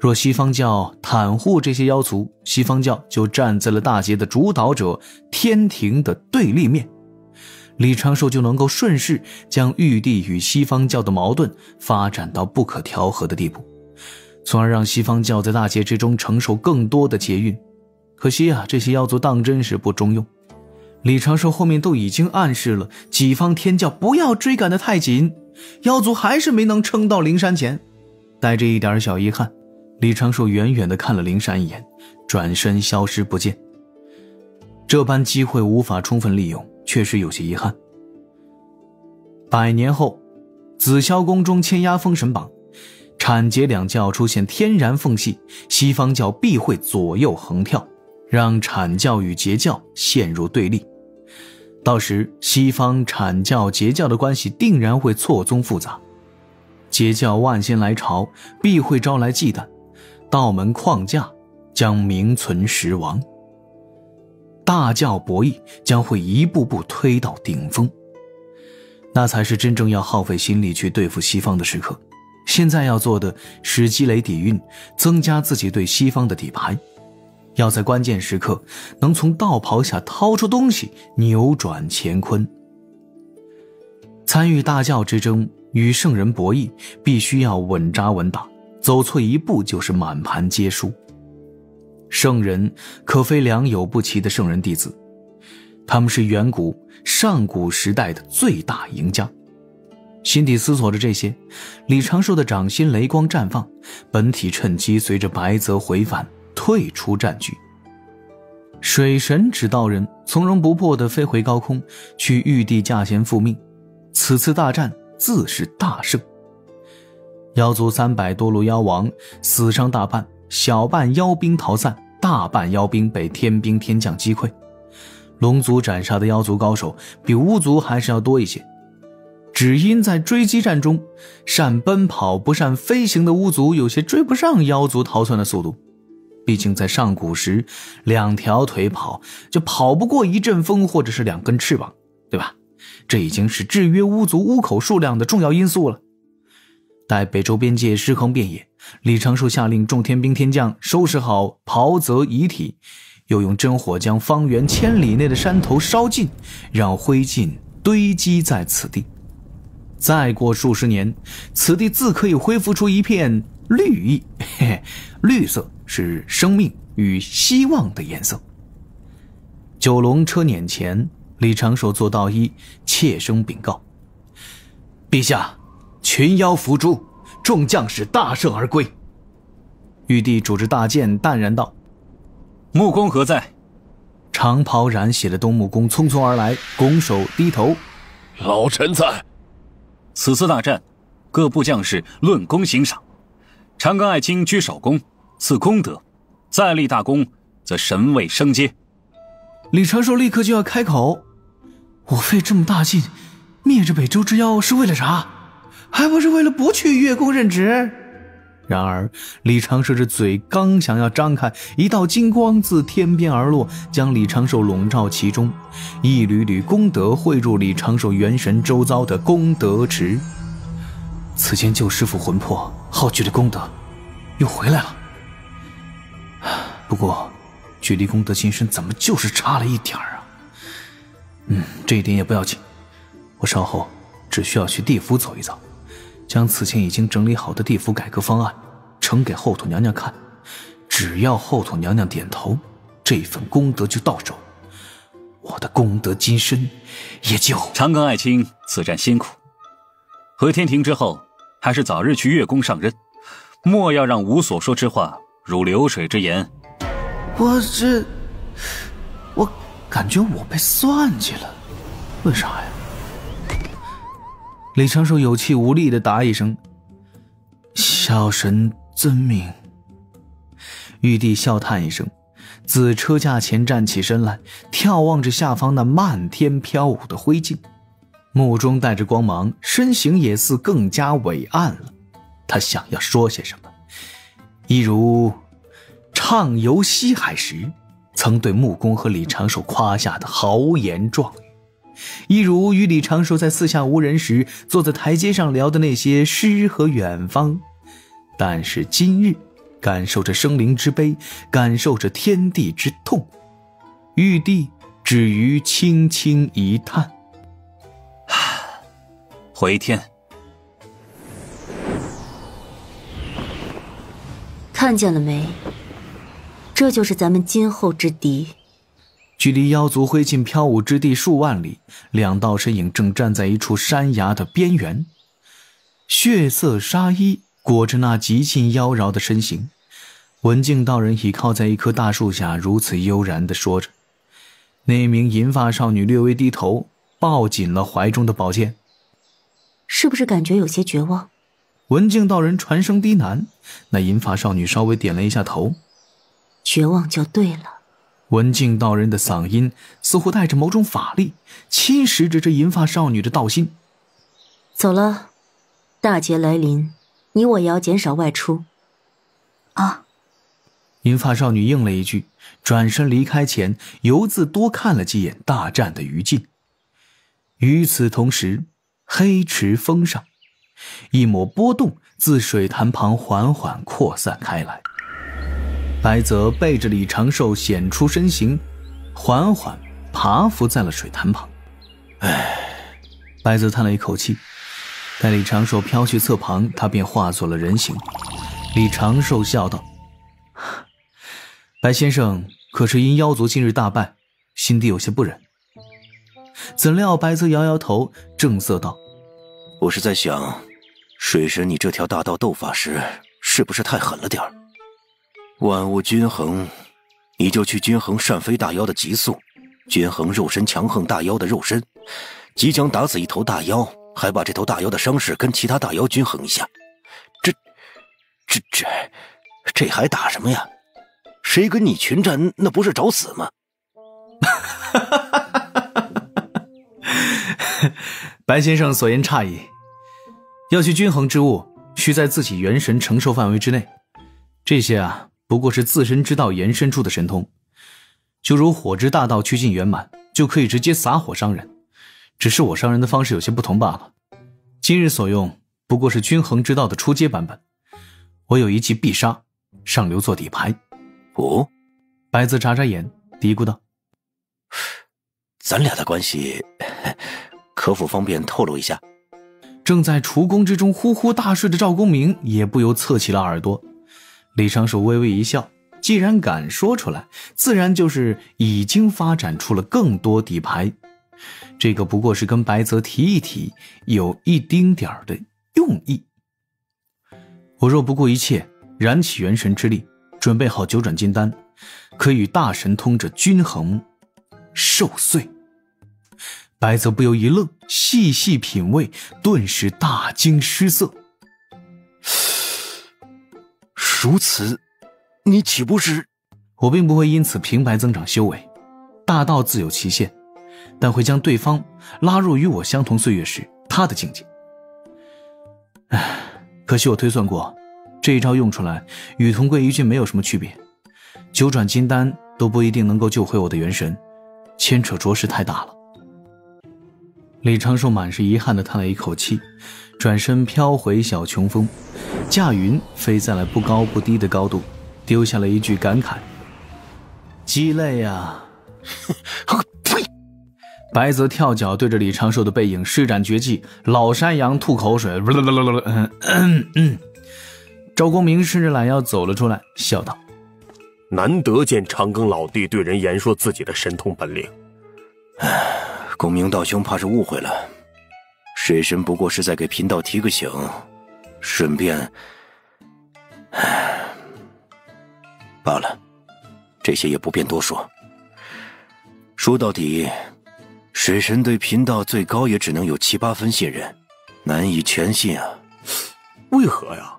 若西方教袒护这些妖族，西方教就站在了大劫的主导者天庭的对立面，李长寿就能够顺势将玉帝与西方教的矛盾发展到不可调和的地步，从而让西方教在大劫之中承受更多的劫运。可惜啊，这些妖族当真是不中用。李长寿后面都已经暗示了己方天教不要追赶得太紧，妖族还是没能撑到灵山前。带着一点小遗憾，李长寿远远地看了灵山一眼，转身消失不见。这般机会无法充分利用，确实有些遗憾。100年后，紫霄宫中签押封神榜，阐截两教出现天然缝隙，西方教必会左右横跳，让阐教与截教陷入对立。到时西方阐教截教的关系定然会错综复杂，截教万仙来朝必会招来忌惮，道门框架将名存实亡，大教博弈将会一步步推到顶峰，那才是真正要耗费心力去对付西方的时刻。现在要做的是积累底蕴，增加自己对西方的底牌，要在关键时刻能从道袍下掏出东西，扭转乾坤。参与大教之争，与圣人博弈，必须要稳扎稳打，走错一步就是满盘皆输。圣人可非良莠不齐的圣人弟子，他们是远古、上古时代的最大赢家。心底思索着这些，李长寿的掌心雷光绽放，本体趁机随着白泽回返，退出战局。水神指道人从容不迫地飞回高空，去玉帝驾弦复命。此次大战自是大胜，妖族300多路妖王死伤大半，小半妖兵逃散，大半妖兵被天兵天将击溃。龙族斩杀的妖族高手比巫族还是要多一些，只因在追击战中，善奔跑不善飞行的巫族有些追不上妖族逃窜的速度。毕竟在上古时，2条腿跑就跑不过一阵风或者是2根翅膀，对吧？这已经是制约巫族巫口数量的重要因素了。待北周边界尸横遍野，李长寿下令众天兵天将收拾好袍泽遗体，又用真火将方圆1000里内的山头烧尽，让灰烬堆积在此地。再过数10年，此地自可以恢复出一片绿意，绿色是生命与希望的颜色。九龙车辇前，李长寿做道一，切声禀告：陛下，群妖伏诛，众将士大胜而归。玉帝拄着大剑淡然道：穆公何在？长袍染血的东穆公匆匆而来，拱手低头：老臣在。此次大战，各部将士论功行赏，长庚爱卿居首功，赐功德，再立大功，则神位升阶。李长寿立刻就要开口：我费这么大劲灭这北周之妖是为了啥？还不是为了不去月宫任职。然而李长寿这嘴刚想要张开，一道金光自天边而落，将李长寿笼罩其中，一缕缕功德汇入李长寿元神周遭的功德池。此间救师傅魂魄耗去的功德又回来了，不过距离功德金身怎么就是差了一点啊？这一点也不要紧，我稍后只需要去地府走一遭，将此前已经整理好的地府改革方案呈给后土娘娘看，只要后土娘娘点头，这份功德就到手，我的功德金身也就……长庚爱卿此战辛苦，回天庭之后还是早日去月宫上任，莫要让吾所说之话如流水之言。我感觉我被算计了，为啥呀？李长寿有气无力地答一声：小神遵命。玉帝笑叹一声，自车架前站起身来，眺望着下方那漫天飘舞的灰烬，目中带着光芒，身形也似更加伟岸了。他想要说些什么，一如畅游西海时曾对穆公和李长寿夸下的豪言壮语，一如与李长寿在四下无人时坐在台阶上聊的那些诗和远方。但是今日感受着生灵之悲，感受着天地之痛。玉帝止于轻轻一叹，回天。看见了没？这就是咱们今后之敌。距离妖族灰烬飘舞之地数万里，两道身影正站在一处山崖的边缘，血色纱衣裹着那极尽妖娆的身形。文静道人倚靠在一棵大树下，如此悠然地说着。那名银发少女略微低头，抱紧了怀中的宝剑。是不是感觉有些绝望？文静道人传声低喃，那银发少女稍微点了一下头。绝望就对了。文静道人的嗓音似乎带着某种法力，侵蚀着这银发少女的道心。走了，大劫来临，你我也要减少外出。啊。银发少女应了一句，转身离开前犹自多看了几眼大战的余烬。与此同时，黑池峰上一抹波动自水潭旁缓缓扩散开来。白泽背着李长寿显出身形，缓缓爬伏在了水潭旁。唉，白泽叹了一口气，待李长寿飘去侧旁，他便化作了人形。李长寿笑道，白先生可是因妖族近日大败，心底有些不忍。怎料白泽摇摇头，正色道，我是在想，水神你这条大道斗法时是不是太狠了点儿？万物均衡，你就去均衡善飞大妖的极速，均衡肉身强横大妖的肉身，即将打死一头大妖，还把这头大妖的伤势跟其他大妖均衡一下。这还打什么呀？谁跟你群战，那不是找死吗？白先生所言差矣，要去均衡之物，需在自己元神承受范围之内。这些啊，不过是自身之道延伸出的神通。就如火之大道趋近圆满，就可以直接撒火伤人，只是我伤人的方式有些不同罢了。今日所用，不过是均衡之道的初阶版本。我有一技必杀，上流做底牌。哦，白泽眨眨眼，嘀咕道：“咱俩的关系，可否方便透露一下？”正在厨宫之中呼呼大睡的赵公明也不由侧起了耳朵。李长寿微微一笑，既然敢说出来，自然就是已经发展出了更多底牌。这个不过是跟白泽提一提，有一丁点儿的用意。我若不顾一切，燃起元神之力。准备好九转金丹，可与大神通者均衡受碎。白泽不由一愣，细细品味，顿时大惊失色。如此，你岂不是……我并不会因此平白增长修为，大道自有其限，但会将对方拉入与我相同岁月时他的境界。唉，可惜我推算过。这一招用出来与同归于尽没有什么区别，九转金丹都不一定能够救回我的元神，牵扯着实太大了。李长寿满是遗憾地叹了一口气，转身飘回小琼峰，驾云飞在了不高不低的高度，丢下了一句感慨，鸡肋啊。呸！白泽跳脚对着李长寿的背影施展绝技，老山羊吐口水。赵公明甚至懒腰走了出来，笑道：“难得见长庚老弟对人言说自己的神通本领。唉，公明道兄怕是误会了，水神不过是在给贫道提个醒，顺便……唉，罢了，这些也不便多说。说到底，水神对贫道最高也只能有七八分信任，难以全信啊。为何呀？”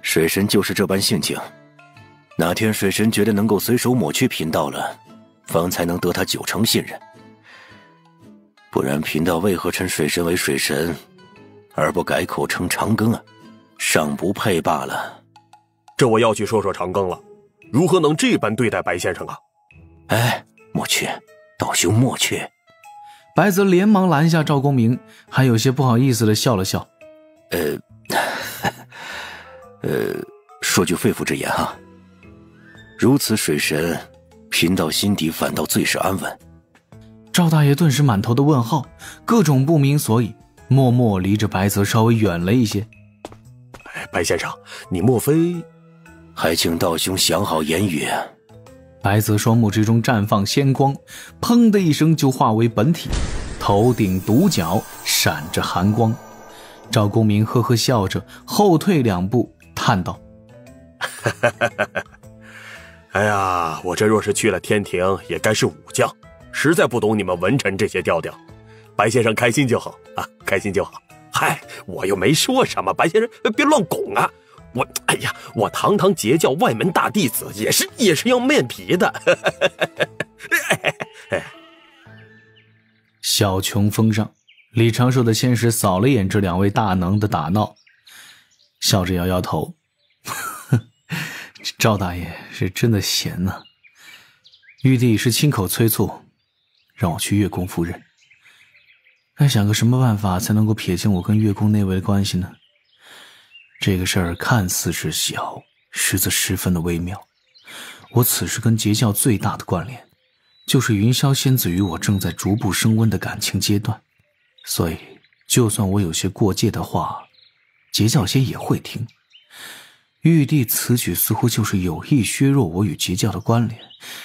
水神就是这般性情，哪天水神觉得能够随手抹去贫道了，方才能得他九成信任。不然贫道为何称水神为水神，而不改口称长庚啊？尚不配罢了。这我要去说说长庚了，如何能这般对待白先生啊？哎，莫去，道兄莫去。白泽连忙拦下赵公明，还有些不好意思地笑了笑。说句肺腑之言啊，如此水神，贫到心底反倒最是安稳。赵大爷顿时满头的问号，各种不明所以，默默离着白泽稍微远了一些。白先生，你莫非……还请道兄想好言语。白泽双目之中绽放仙光，砰的一声就化为本体，头顶独角闪着寒光。赵公明呵呵笑着，后退两步，叹道：“哎呀，我这若是去了天庭，也该是武将，实在不懂你们文臣这些调调。白先生开心就好啊，开心就好。嗨，我又没说什么，白先生别乱拱啊。我，哎呀，我堂堂截教外门大弟子，也是要面皮的。”小穷峰上。李长寿的先是扫了眼这两位大能的打闹，笑着摇摇头，赵大爷是真的闲啊，玉帝是亲口催促让我去月宫赴任，该想个什么办法才能够撇清我跟月宫内围的关系呢？这个事儿看似是小，实则十分的微妙。我此时跟截教最大的关联就是云霄仙子与我正在逐步升温的感情阶段，所以就算我有些过界的话，截教仙也会听。玉帝此举似乎就是有意削弱我与截教的关联，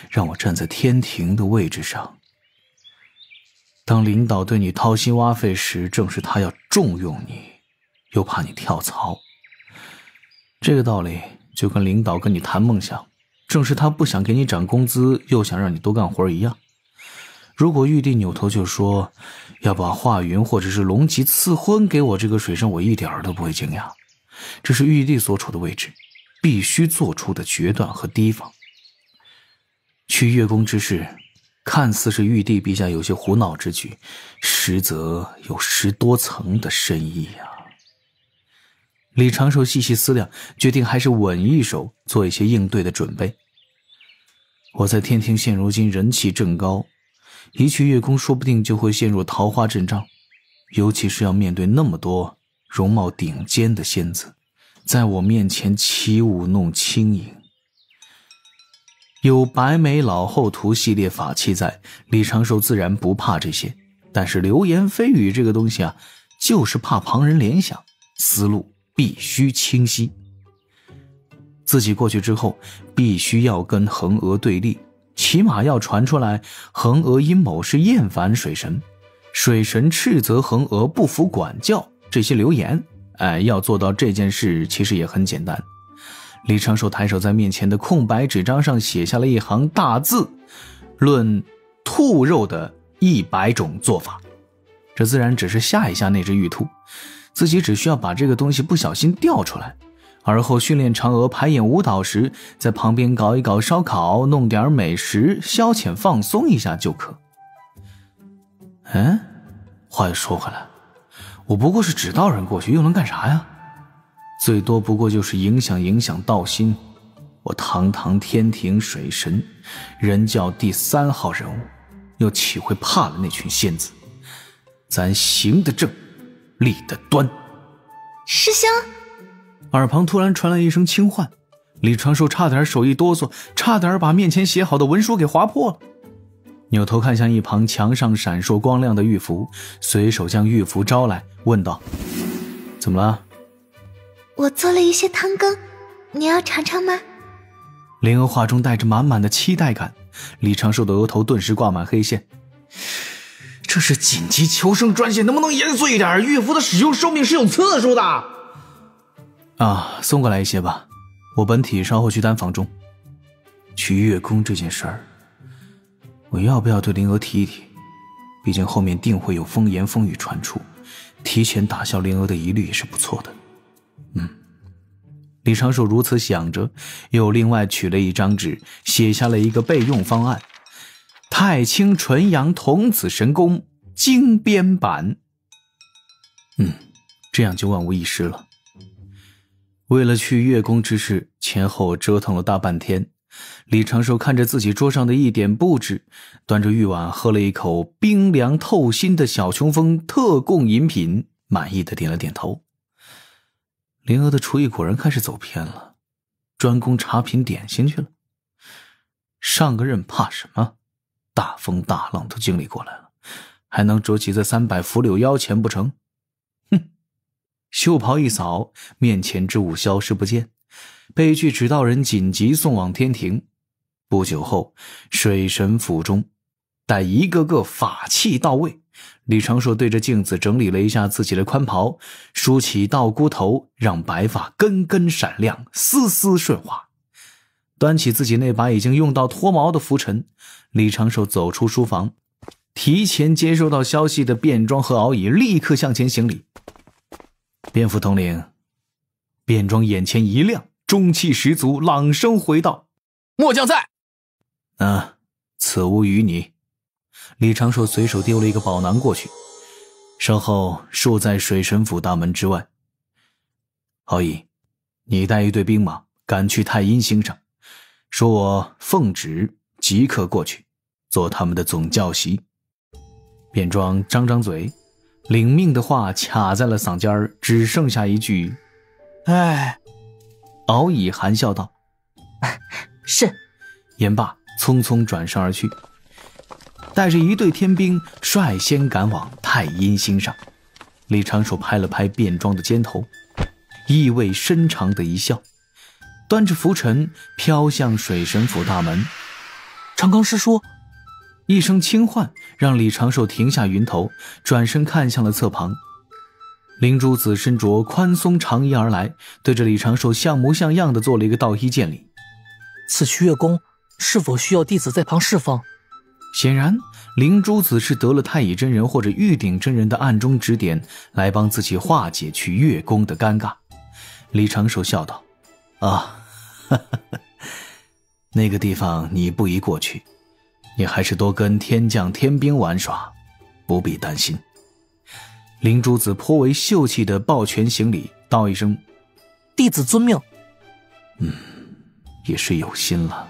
让我站在天庭的位置上。当领导对你掏心挖肺时，正是他要重用你，又怕你跳槽。这个道理就跟领导跟你谈梦想，正是他不想给你涨工资，又想让你多干活一样。如果玉帝扭头就说要把华云或者是龙吉赐婚给我这个水神，我一点儿都不会惊讶。这是玉帝所处的位置必须做出的决断和提防。去月宫之事看似是玉帝陛下有些胡闹之举，实则有十多层的深意啊。李长寿细细思量，决定还是稳一手，做一些应对的准备。我在天庭现如今人气正高，一去月宫说不定就会陷入桃花阵仗，尤其是要面对那么多容貌顶尖的仙子在我面前起舞弄轻盈。有白眉老后图系列法器在，李长寿自然不怕这些，但是流言蜚语这个东西啊，就是怕旁人联想，思路必须清晰。自己过去之后必须要跟恒娥对立，起码要传出来恒娥阴谋是厌烦水神，水神斥责恒娥不服管教这些流言。要做到这件事其实也很简单。李长寿抬手在面前的空白纸张上写下了一行大字：论兔肉的100种做法。这自然只是吓一吓那只玉兔，自己只需要把这个东西不小心掉出来，而后训练嫦娥排演舞蹈时，在旁边搞一搞烧烤，弄点美食消遣放松一下就可。话又说回来，我不过是指道人过去，又能干啥呀？最多不过就是影响道心。我堂堂天庭水神，人教第3号人物，又岂会怕了那群仙子？咱行得正，立得端。师兄。耳旁突然传来一声轻唤，李长寿差点手一哆嗦，差点把面前写好的文书给划破了。扭头看向一旁墙上闪烁光亮的玉符，随手将玉符招来，问道：“怎么了？”“我做了一些汤羹，你要尝尝吗？”灵儿话中带着满满的期待感，李长寿的额头顿时挂满黑线。这是紧急求生专线，能不能严肃一点？玉符的使用寿命是有次数的。送过来一些吧，我本体稍后去丹房中。去月宫这件事儿，我要不要对灵娥提一提？毕竟后面定会有风言风语传出，提前打消灵娥的疑虑也是不错的。李长寿如此想着，又另外取了一张纸，写下了一个备用方案：太清纯阳童子神功精编版。这样就万无一失了。为了去月宫之事，前后折腾了大半天。李长寿看着自己桌上的一点布置，端着玉碗喝了一口冰凉透心的小穷峰特供饮品，满意的点了点头。林娥的厨艺果然开始走偏了，专攻茶品点心去了。上个任怕什么？大风大浪都经历过来了，还能着急在300伏柳腰前不成？哼！袖袍一扫，面前之物消失不见，被一具指道人紧急送往天庭。不久后，水神府中，待一个个法器到位，李长硕对着镜子整理了一下自己的宽袍，梳起道姑头，让白发根根闪亮，丝丝顺滑。端起自己那把已经用到脱毛的拂尘，李长寿走出书房，提前接收到消息的卞庄和敖乙立刻向前行礼。卞副统领。卞庄眼前一亮，中气十足，朗声回道：“末将在。”“此无余你。”李长寿随手丢了一个宝囊过去，稍后戍在水神府大门之外。敖乙，你带一队兵马赶去太阴星上。说我奉旨即刻过去做他们的总教习。卞庄张嘴，领命的话卡在了嗓尖儿，只剩下一句：“哎。”敖乙含笑道：“是。”言罢匆匆转身而去，带着一队天兵率先赶往太阴星上。李长寿拍了拍卞庄的肩头，意味深长的一笑，端着拂尘飘向水神府大门。“长庚师叔！”一声轻唤让李长寿停下云头，转身看向了侧旁。灵珠子身着宽松长衣而来，对着李长寿像模像样的做了一个道衣见礼。“此去月宫，是否需要弟子在旁侍奉？”显然灵珠子是得了太乙真人或者玉鼎真人的暗中指点，来帮自己化解去月宫的尴尬。李长寿笑道：“那个地方你不宜过去，你还是多跟天将天兵玩耍，不必担心。”灵珠子颇为秀气的抱拳行礼，道一声：“弟子遵命。”也是有心了。